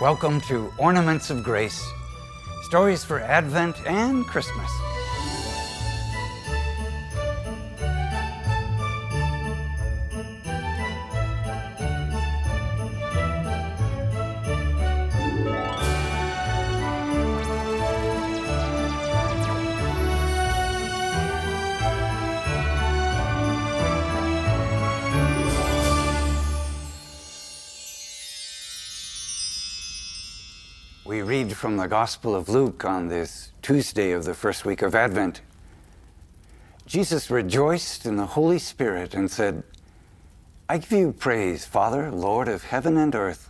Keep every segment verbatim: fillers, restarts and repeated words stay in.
Welcome to Ornaments of Grace, stories for Advent and Christmas. We read from the Gospel of Luke on this Tuesday of the first week of Advent. Jesus rejoiced in the Holy Spirit and said, "I give you praise, Father, Lord of heaven and earth,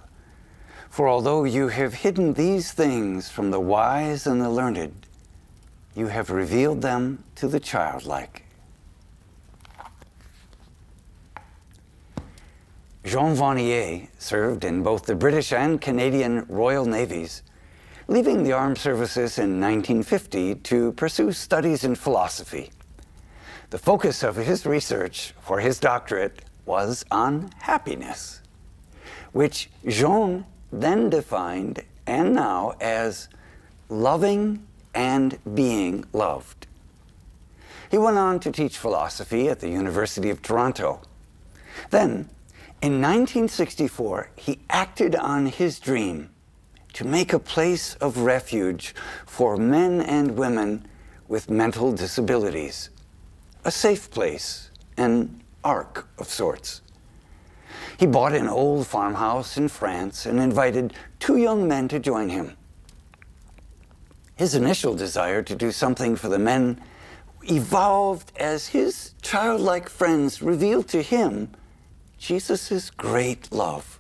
for although you have hidden these things from the wise and the learned, you have revealed them to the childlike." Jean Vanier served in both the British and Canadian Royal Navies, leaving the armed services in nineteen fifty to pursue studies in philosophy. The focus of his research for his doctorate was on happiness, which Jean then defined, and now, as loving and being loved. He went on to teach philosophy at the University of Toronto. Then, in nineteen sixty-four, he acted on his dream to make a place of refuge for men and women with mental disabilities, a safe place, an ark of sorts. He bought an old farmhouse in France and invited two young men to join him. His initial desire to do something for the men evolved as his childlike friends revealed to him Jesus' great love.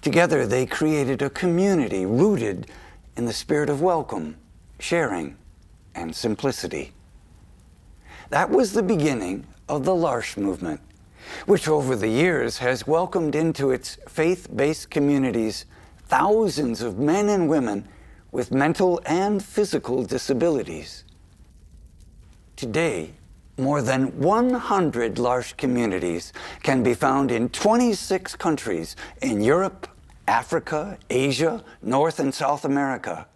Together, they created a community rooted in the spirit of welcome, sharing, and simplicity. That was the beginning of the L'Arche movement, which over the years has welcomed into its faith-based communities thousands of men and women with mental and physical disabilities. Today, more than one hundred L'Arche communities can be found in twenty-six countries in Europe, Africa, Asia, North and South America.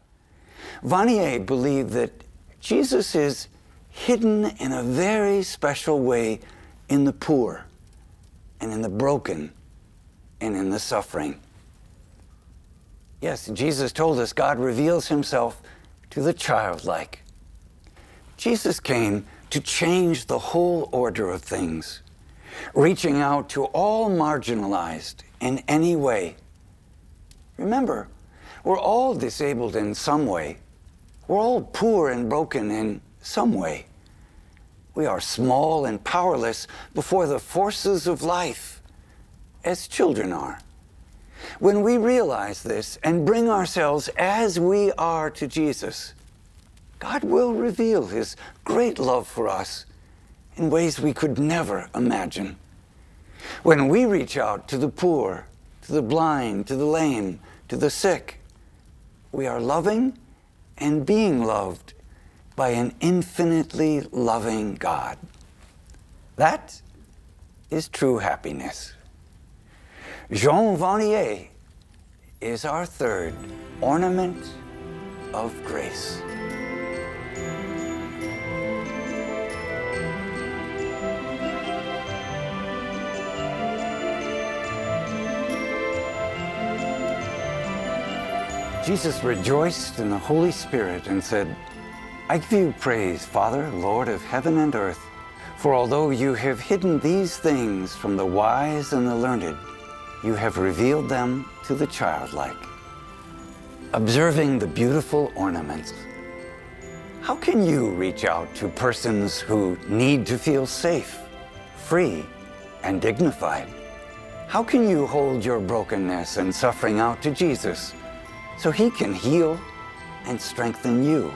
Vanier believed that Jesus is hidden in a very special way in the poor, and in the broken, and in the suffering. Yes, Jesus told us God reveals himself to the childlike. Jesus came to change the whole order of things, reaching out to all marginalized in any way. Remember, we're all disabled in some way. We're all poor and broken in some way. We are small and powerless before the forces of life, as children are. When we realize this and bring ourselves as we are to Jesus, God will reveal his great love for us in ways we could never imagine. When we reach out to the poor, to the blind, to the lame, to the sick, we are loving and being loved by an infinitely loving God. That is true happiness. Jean Vanier is our third ornament of grace. Jesus rejoiced in the Holy Spirit and said, "I give you praise, Father, Lord of heaven and earth, for although you have hidden these things from the wise and the learned, you have revealed them to the childlike." Observing the beautiful ornaments, how can you reach out to persons who need to feel safe, free, and dignified? How can you hold your brokenness and suffering out to Jesus, so he can heal and strengthen you?